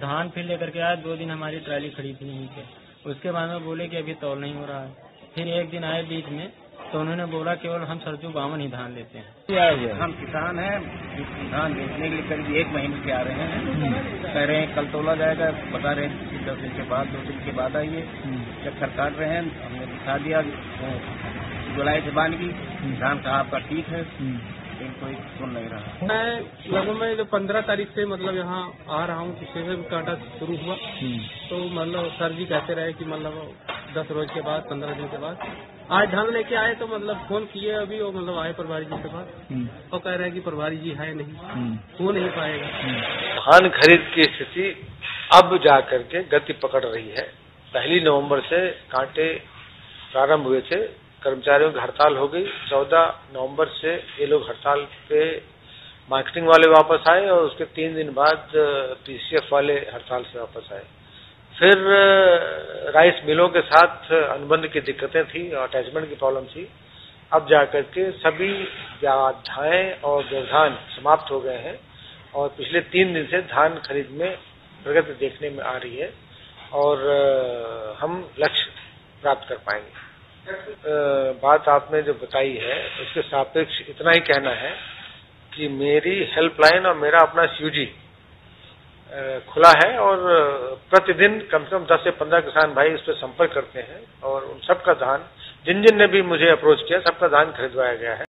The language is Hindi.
धान फिर लेकर के आए, 2 दिन हमारी ट्राली खड़ी थी यहीं पे। उसके बाद में बोले कि अभी तौल नहीं हो रहा है। फिर एक दिन आए बीच में तो उन्होंने बोला केवल हम 52 ही धान लेते हैं, हम किसान हैं, धान बेचने के लिए करीब 1 महीने से आ रहे हैं। कह रहे हैं कल तोला जाएगा, बता रहे हैं 10 दिन के बाद, 2 दिन के बाद आइए। चक्कर काट रहे हैं, हमने दिखा दिया जुलाई से बांध की धान का आपका ठीक है, कोई सुन नहीं रहा। मैं 15 तारीख से मतलब यहाँ आ रहा हूँ, सेब काटा शुरू हुआ तो मतलब सर जी कहते रहे कि मतलब 10 रोज के बाद, 15 दिन के बाद आज धान लेके आए। तो मतलब फोन किए अभी और मतलब आए प्रभारी जी के पास और कह रहे हैं कि प्रभारी जी है नहीं, हो नहीं पाएगा। धान खरीद की स्थिति अब जा करके गति पकड़ रही है। पहली नवम्बर से कांटे प्रारंभ हुए थे, कर्मचारियों की हड़ताल हो गई। 14 नवंबर से ये लोग हड़ताल पे मार्केटिंग वाले वापस आए और उसके 3 दिन बाद पीसीएफ वाले हड़ताल से वापस आए। फिर राइस मिलों के साथ अनुबंध की दिक्कतें थी और अटैचमेंट की प्रॉब्लम थी। अब जाकर के सभी बाधाएं और व्यवधान समाप्त हो गए हैं और पिछले 3 दिन से धान खरीद में प्रगति देखने में आ रही है और हम लक्ष्य प्राप्त कर पाएंगे। बात आपने जो बताई है उसके सापेक्ष इतना ही कहना है कि मेरी हेल्पलाइन और मेरा अपना सीयूजी खुला है और प्रतिदिन कम से कम 10 से 15 किसान भाई उस पर संपर्क करते हैं और उन सबका धान, जिन जिन ने भी मुझे अप्रोच किया, सबका धान खरीदवाया गया है।